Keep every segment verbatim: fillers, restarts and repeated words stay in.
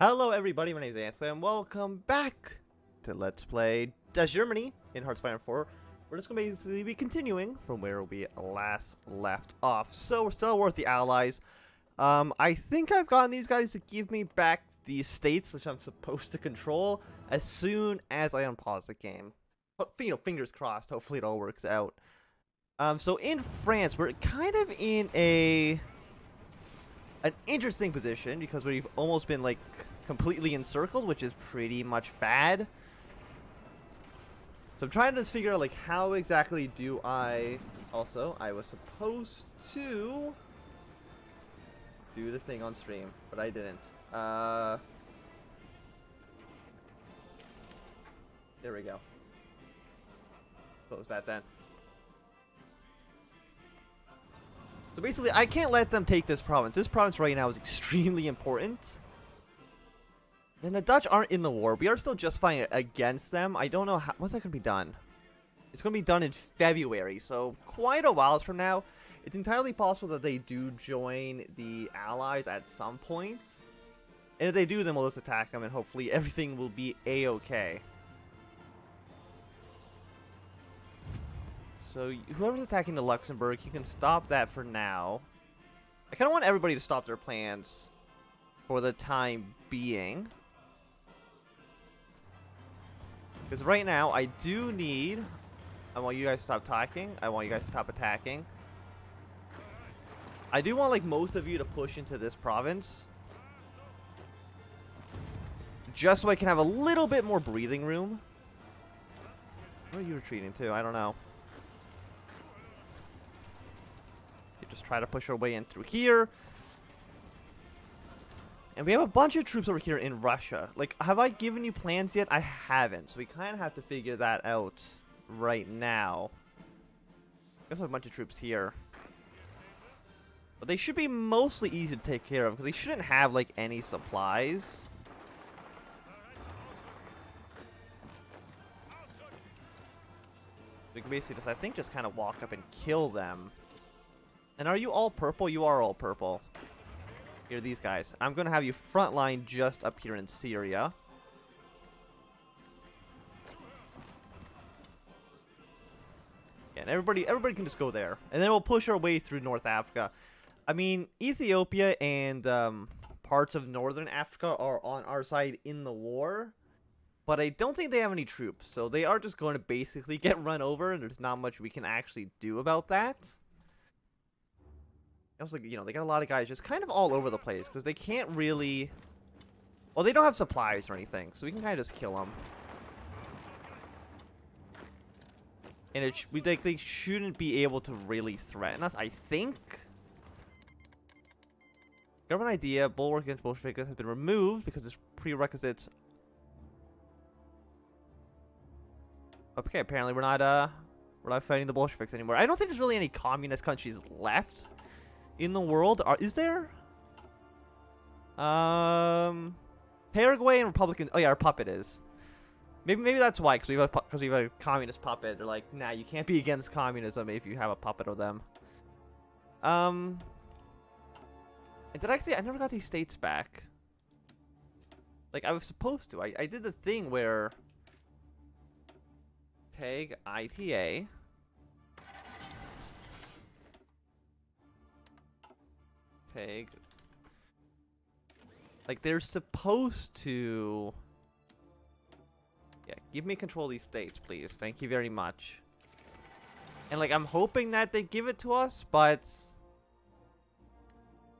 Hello everybody, my name is Anthony, and welcome back to Let's Play Das Germany in Hearts of Iron four. We're just going to basically be continuing from where we last left off. So we're still with the Allies. Um, I think I've gotten these guys to give me back the states, which I'm supposed to control, as soon as I unpause the game. But, you know, fingers crossed, hopefully it all works out. Um, so in France, we're kind of in a... an interesting position, because we've almost been, like, completely encircled, which is pretty much bad. So I'm trying to just figure out, like, how exactly do I... Also, I was supposed to do the thing on stream, but I didn't. Uh... There we go. Close that then. So basically, I can't let them take this province. This province right now is extremely important. And the Dutch aren't in the war. We are still justifying it against them. I don't know how... What's that going to be done? It's going to be done in February. So quite a while from now. It's entirely possible that they do join the Allies at some point. And if they do, then we'll just attack them. And hopefully everything will be A-okay. So whoever's attacking the Luxembourg, you can stop that for now. I kind of want everybody to stop their plans for the time being. Because right now, I do need... I want you guys to stop talking. I want you guys to stop attacking. I do want, like, most of you to push into this province. Just so I can have a little bit more breathing room. Where are you retreating to? I don't know. Just try to push our way in through here. And we have a bunch of troops over here in Russia. Like, have I given you plans yet? I haven't. So we kind of have to figure that out right now. There's a bunch of troops here. But they should be mostly easy to take care of. Because they shouldn't have, like, any supplies. So we can basically just, I think, just kind of walk up and kill them. And are you all purple? You are all purple. Here are these guys. I'm going to have you frontline just up here in Syria. And everybody everybody can just go there. And then we'll push our way through North Africa. I mean, Ethiopia and um, parts of Northern Africa are on our side in the war. But I don't think they have any troops. So they are just going to basically get run over. And there's not much we can actually do about that. Also, you know, they got a lot of guys just kind of all over the place because they can't really... Well, they don't have supplies or anything, so we can kind of just kill them. And it sh we, like, they shouldn't be able to really threaten us, I think. Government idea, bulwark against Bolsheviks has been removed because it's prerequisites. Okay, apparently we're not, uh, we're not fighting the Bolsheviks anymore. I don't think there's really any communist countries left in the world. Are, is there? Um, Paraguay and Republican. Oh yeah, our puppet is. Maybe maybe that's why, because we have because we have a communist puppet. They're like, nah, you can't be against communism if you have a puppet of them. Um, and did I say I never got these states back? Like I was supposed to. I I did the thing where tag I T A. Peg. Like, they're supposed to... Yeah, give me control of these states, please. Thank you very much. And, like, I'm hoping that they give it to us, but...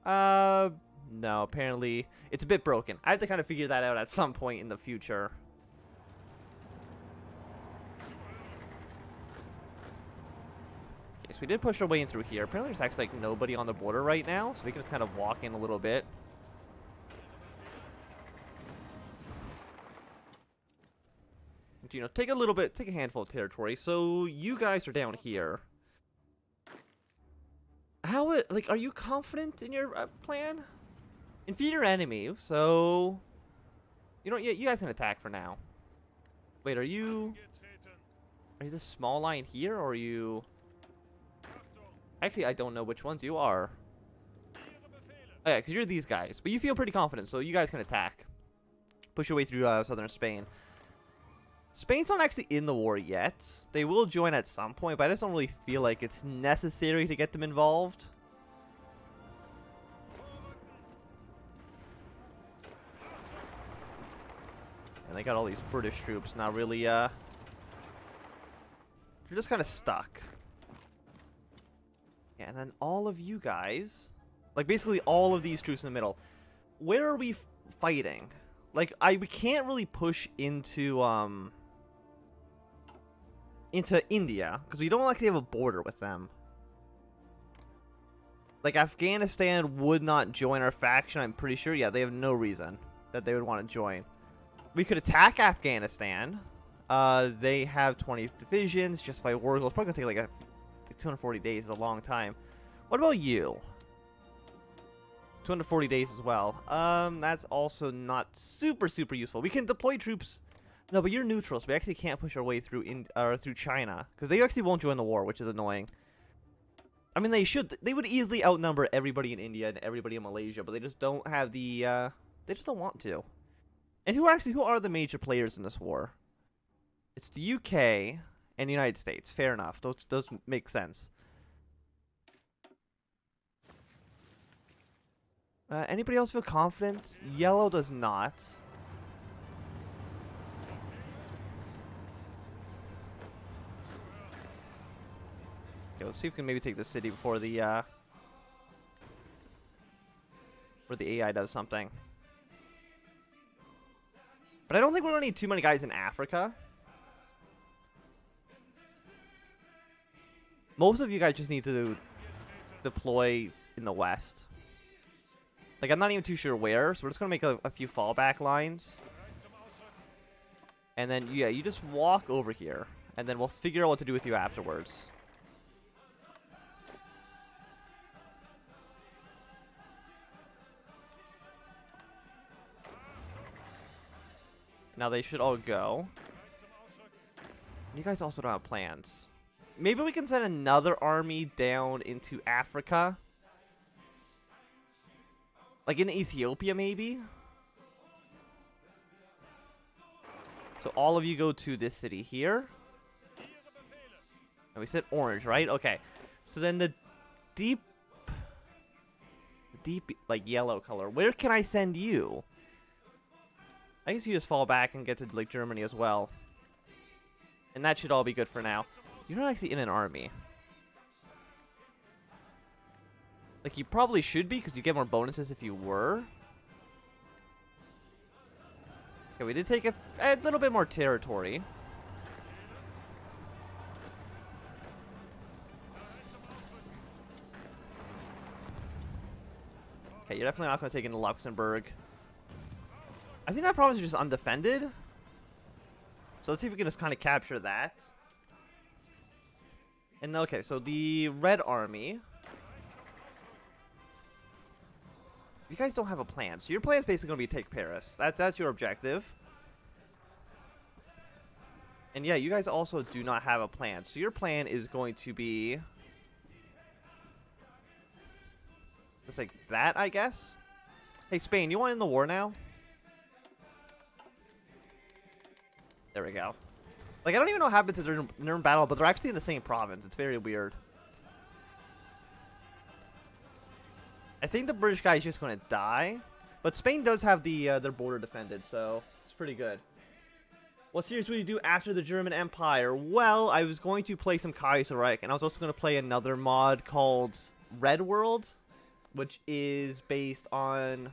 Uh, no, apparently it's a bit broken. I have to kind of figure that out at some point in the future. We did push our way in through here. Apparently there's actually like nobody on the border right now, so we can just kind of walk in a little bit. And, you know, take a little bit, take a handful of territory. So you guys are down here. How it, like, are you confident in your uh, plan? Defeat your enemy, so you don't. You, you guys can attack for now. Wait, are you? Are you this small line here, or are you? Actually, I don't know which ones you are. Oh, yeah, because you're these guys. But you feel pretty confident, so you guys can attack. push your way through uh, southern Spain. Spain's not actually in the war yet. They will join at some point, but I just don't really feel like it's necessary to get them involved. And they got all these British troops, not really, uh... they're just kind of stuck. Yeah, and then all of you guys... like, basically all of these troops in the middle. Where are we fighting? Like, I we can't really push into, um... into India, because we don't actually have a border with them. Like, Afghanistan would not join our faction, I'm pretty sure. Yeah, they have no reason that they would want to join. We could attack Afghanistan. Uh, they have twenty divisions, justify war goals. It's probably gonna take like a two hundred forty days, is a long time. What about you? two hundred forty days as well. Um, that's also not super super useful. We can deploy troops. No, but you're neutral, so we actually can't push our way through in or uh, through China because they actually won't join the war, which is annoying. I mean, they should. They would easily outnumber everybody in India and everybody in Malaysia, but they just don't have the. Uh, they just don't want to. And who are actually who are the major players in this war? It's the U K and the United States. Fair enough. Those those make sense. Uh, anybody else feel confident? Yellow does not. Okay, let's see if we can maybe take the city before the uh, before the A I does something. But I don't think we're going to need too many guys in Africa. Most of you guys just need to deploy in the west. Like, I'm not even too sure where, so we're just going to make a, a few fallback lines. And then, yeah, you just walk over here, and then we'll figure out what to do with you afterwards. Now they should all go. You guys also don't have plans. Maybe we can send another army down into Africa. Like in Ethiopia, maybe? So all of you go to this city here. And we said orange, right? Okay. So then the deep... the deep, like, yellow color. Where can I send you? I guess you just fall back and get to, like, Germany as well. And that should all be good for now. You're not actually in an army. Like, you probably should be, because you get more bonuses if you were. Okay, we did take a, a little bit more territory. Okay, you're definitely not going to take into Luxembourg. I think that province is just undefended. So let's see if we can just kind of capture that. And okay, so the Red Army. You guys don't have a plan. So your plan is basically going to be take Paris. That's, that's your objective. And yeah, you guys also do not have a plan. So your plan is going to be... just like that, I guess. Hey, Spain, you want to end the war now? There we go. Like, I don't even know what happened to their Nuremberg battle, but they're actually in the same province. It's very weird. I think the British guy is just going to die. But Spain does have the uh, their border defended, so it's pretty good. What series will you do after the German Empire? Well, I was going to play some Kaiserreich, and I was also going to play another mod called Red World, which is based on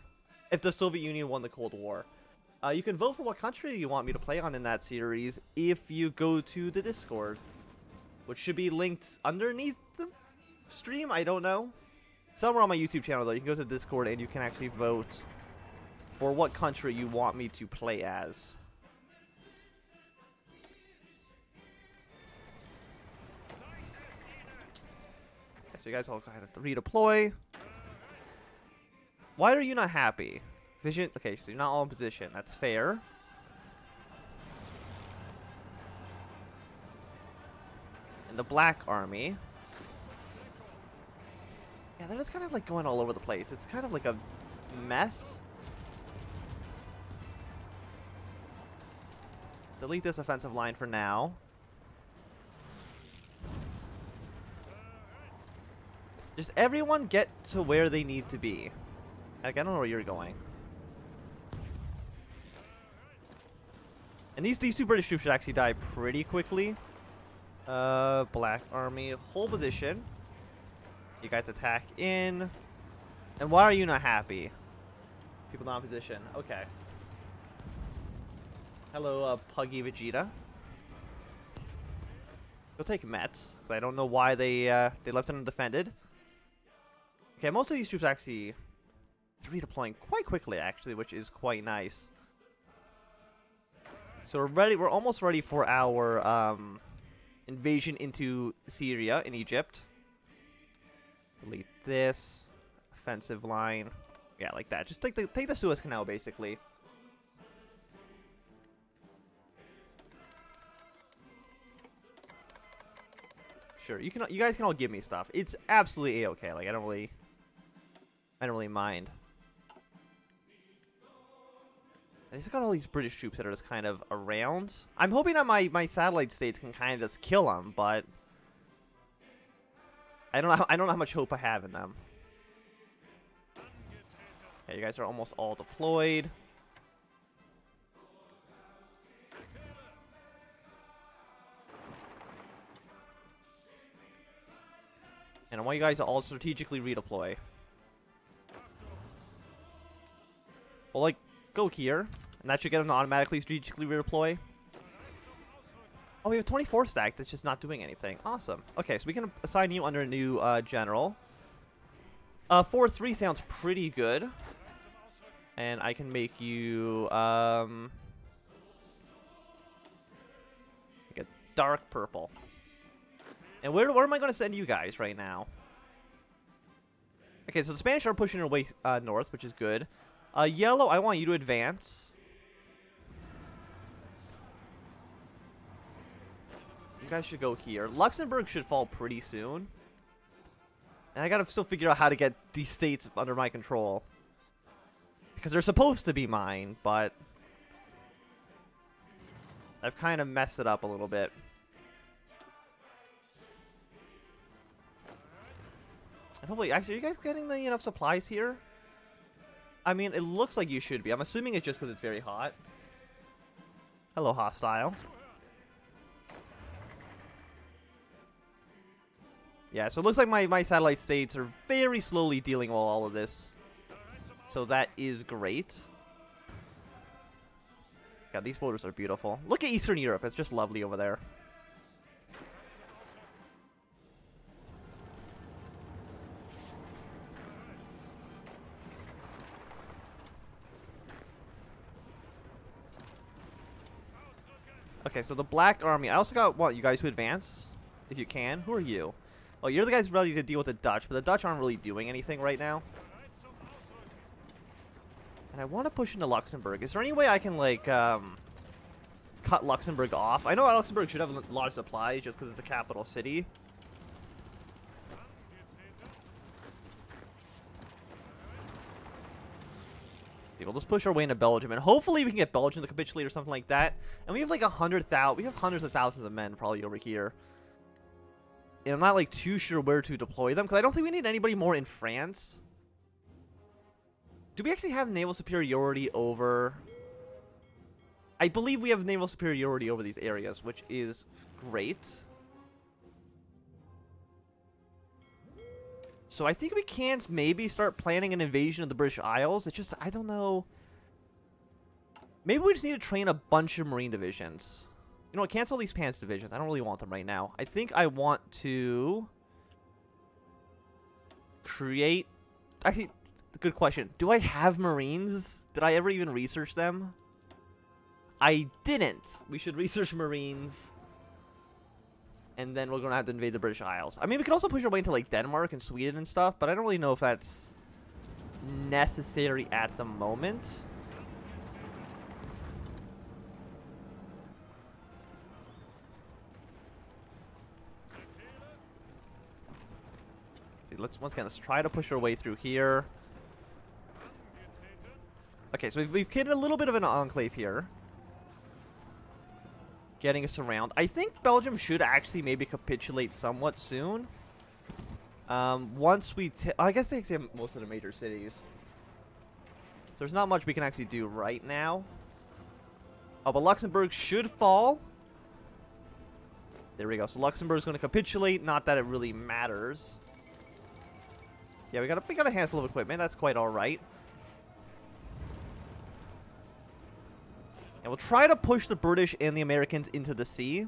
if the Soviet Union won the Cold War. Uh, you can vote for what country you want me to play on in that series if you go to the Discord, which should be linked underneath the stream. I don't know. Somewhere on my YouTube channel, though, you can go to the Discord and you can actually vote for what country you want me to play as. Okay, so you guys all kind of redeploy. Why are you not happy? Vision. Okay, so you're not all in position. That's fair. And the Black Army. Yeah, they're just kind of like going all over the place. It's kind of like a mess. Delete this offensive line for now. Just everyone get to where they need to be. Like, I don't know where you're going. And these, these two British troops should actually die pretty quickly. Uh, Black Army, hold position. You guys attack in. And why are you not happy? People not in position. Okay. Hello, uh, Puggy Vegeta. Go take Mets, because I don't know why they uh, they left it undefended. Okay, most of these troops actually redeploying quite quickly, actually, which is quite nice. So we're ready. We're almost ready for our um, invasion into Syria in Egypt. Delete this offensive line. Yeah, like that. Just take the take the Suez Canal, basically. Sure, you can. You guys can all give me stuff. It's absolutely a-okay. Like I don't really, I don't really mind. I just got all these British troops that are just kind of around. I'm hoping that my my satellite states can kind of just kill them, but I don't know. I don't know how much hope I have in them. Yeah, you guys are almost all deployed. And I want you guys to all strategically redeploy. Well, like, go here. And that should get them to automatically strategically redeploy. Oh, we have twenty-four stack that's just not doing anything. Awesome. Okay, so we can assign you under a new uh, general. Uh, four three sounds pretty good. And I can make you... Um, like a dark purple. And where, where am I going to send you guys right now? Okay, so the Spanish are pushing their way uh, north, which is good. Uh, yellow, I want you to advance. You guys should go here. Luxembourg should fall pretty soon. And I got to still figure out how to get these states under my control. Because they're supposed to be mine, but... I've kind of messed it up a little bit. And hopefully, actually, are you guys getting the enough supplies here? I mean, it looks like you should be. I'm assuming it's just because it's very hot. Hello, hostile. Yeah, so it looks like my, my satellite states are very slowly dealing with all of this. So that is great. God, these borders are beautiful. Look at Eastern Europe. It's just lovely over there. Okay, so the Black Army. I also got want you guys to advance, if you can. Who are you? Oh, you're the guys ready to deal with the Dutch, but the Dutch aren't really doing anything right now. And I want to push into Luxembourg. Is there any way I can, like, um, cut Luxembourg off? I know Luxembourg should have a lot of supplies just because it's the capital city. We'll just push our way into Belgium, and hopefully we can get Belgium to capitulate or something like that. And we have like a hundred thousand, we have hundreds of thousands of men probably over here. And I'm not like too sure where to deploy them because I don't think we need anybody more in France. Do we actually have naval superiority over? I believe we have naval superiority over these areas, which is great. So I think we can maybe start planning an invasion of the British Isles. It's just, I don't know. Maybe we just need to train a bunch of Marine divisions. You know what? Cancel these Pants divisions. I don't really want them right now. I think I want to create... Actually, good question. Do I have Marines? Did I ever even research them? I didn't. We should research Marines. And then we're going to have to invade the British Isles. I mean, we could also push our way into, like, Denmark and Sweden and stuff. But I don't really know if that's necessary at the moment. See, let's, once again, let's try to push our way through here. Okay, so we've, we've created a little bit of an enclave here. getting us around. I think Belgium should actually maybe capitulate somewhat soon. Um, once we... T I guess they take most of the major cities. There's not much we can actually do right now. Oh, but Luxembourg should fall. There we go. So Luxembourg's going to capitulate. Not that it really matters. Yeah, we got a, we got a handful of equipment. That's quite all right. And we'll try to push the British and the Americans into the sea.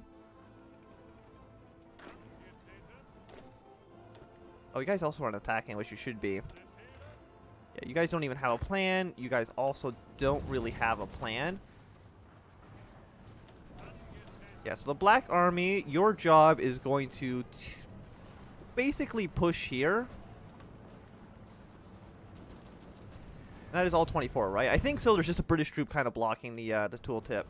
Oh, you guys also aren't attacking, which you should be. Yeah, you guys don't even have a plan. You guys also don't really have a plan. Yeah, so the Black Army, your job is going to basically push here. And that is all twenty-four, right? I think so. There's just a British troop kind of blocking the uh, the tooltip.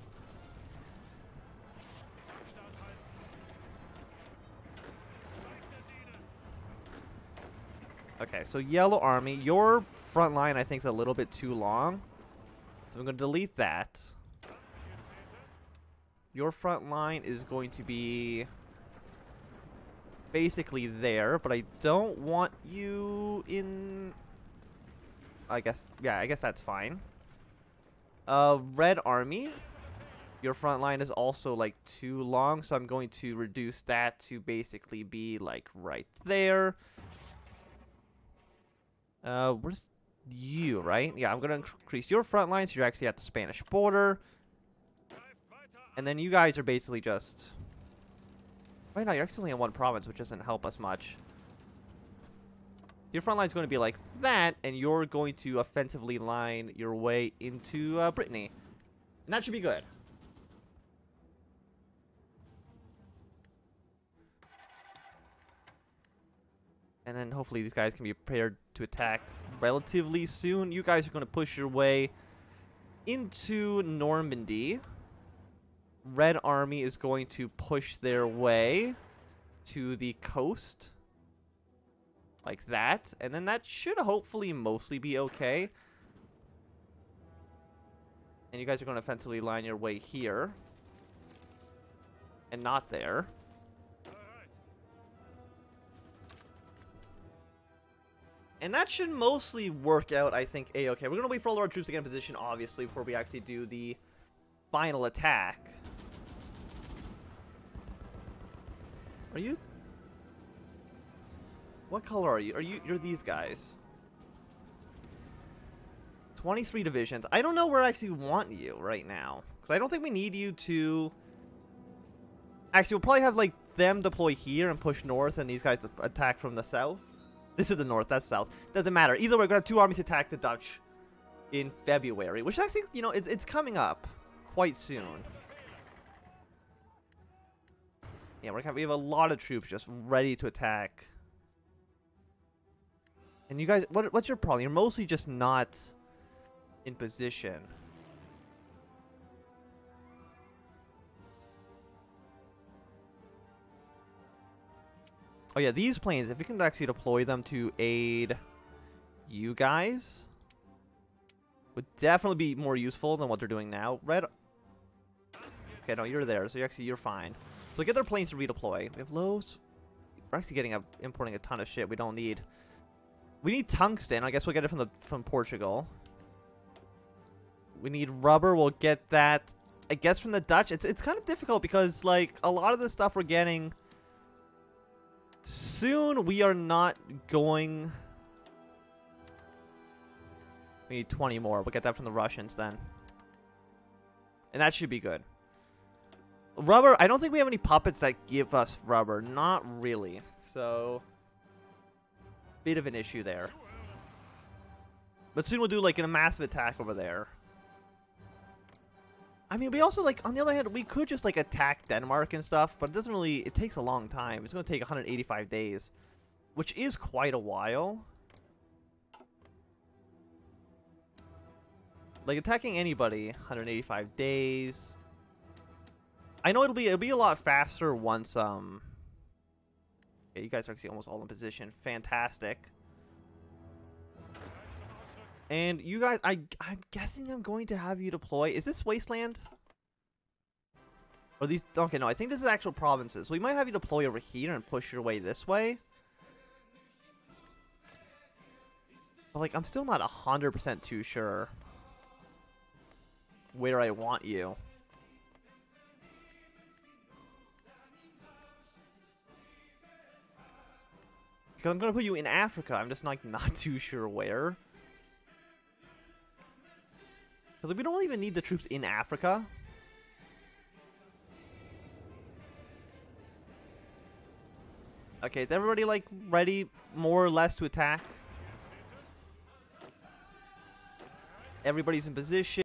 Okay, so Yellow Army, your front line I think is a little bit too long, so I'm going to delete that. Your front line is going to be basically there, but I don't want you in. I guess, yeah, I guess that's fine. Uh, Red Army, your front line is also like too long, so I'm going to reduce that to basically be like right there. Uh, where's you, right? Yeah, I'm going to increase your front line so you're actually at the Spanish border. And then you guys are basically just... Right now, you're actually only in one province, which doesn't help us much. Your front line is going to be like that, and you're going to offensively line your way into uh, Brittany. And that should be good. And then hopefully these guys can be prepared to attack relatively soon. You guys are going to push your way into Normandy. Red Army is going to push their way to the coast like that, and then that should hopefully mostly be okay. And you guys are going to offensively line your way here and not there. And that should mostly work out, I think, a-okay. We're going to wait for all of our troops to get in position, obviously, before we actually do the final attack. Are you... What color are you? Are you... You're these guys. twenty-three divisions. I don't know where I actually want you right now, because I don't think we need you to... Actually, we'll probably have, like, them deploy here and push north, and these guys attack from the south. This is the north, that's south. Doesn't matter. Either way, we're going to have two armies attack the Dutch in February, which I think, you know, it's, it's coming up quite soon. Yeah, we're gonna, we have a lot of troops just ready to attack. And you guys, what, what's your problem? You're mostly just not in position. Oh yeah, these planes, if we can actually deploy them to aid you guys, would definitely be more useful than what they're doing now. Red... Okay, no, you're there, so you're actually, you're fine. So get their planes to redeploy. We have lows. We're actually getting a, importing a ton of shit we don't need. We need tungsten. I guess we'll get it from, the, from Portugal. We need rubber. We'll get that, I guess, from the Dutch. It's, it's kind of difficult because, like, a lot of the stuff we're getting... Soon we are not going. We need twenty more. We'll get that from the Russians then, and that should be good. Rubber. I don't think we have any puppets that give us rubber. Not really. So, bit of an issue there. But soon we'll do like a massive attack over there. I mean, we also, like, on the other hand, we could just, like, attack Denmark and stuff, but it doesn't really, it takes a long time. It's going to take one hundred eighty-five days, which is quite a while. Like, attacking anybody, one hundred eighty-five days. I know it'll be, it'll be a lot faster once, um... Okay, you guys are actually almost all in position. Fantastic. And you guys, I, I'm guessing I'm going to have you deploy. Is this Wasteland? Or these... Okay, no, I think this is actual provinces. So we might have you deploy over here and push your way this way. But, like, I'm still not one hundred percent too sure where I want you. Because I'm going to put you in Africa. I'm just, like, not too sure where. Because like, we don't even need the troops in Africa. Okay, is everybody, like, ready more or less to attack? Everybody's in position.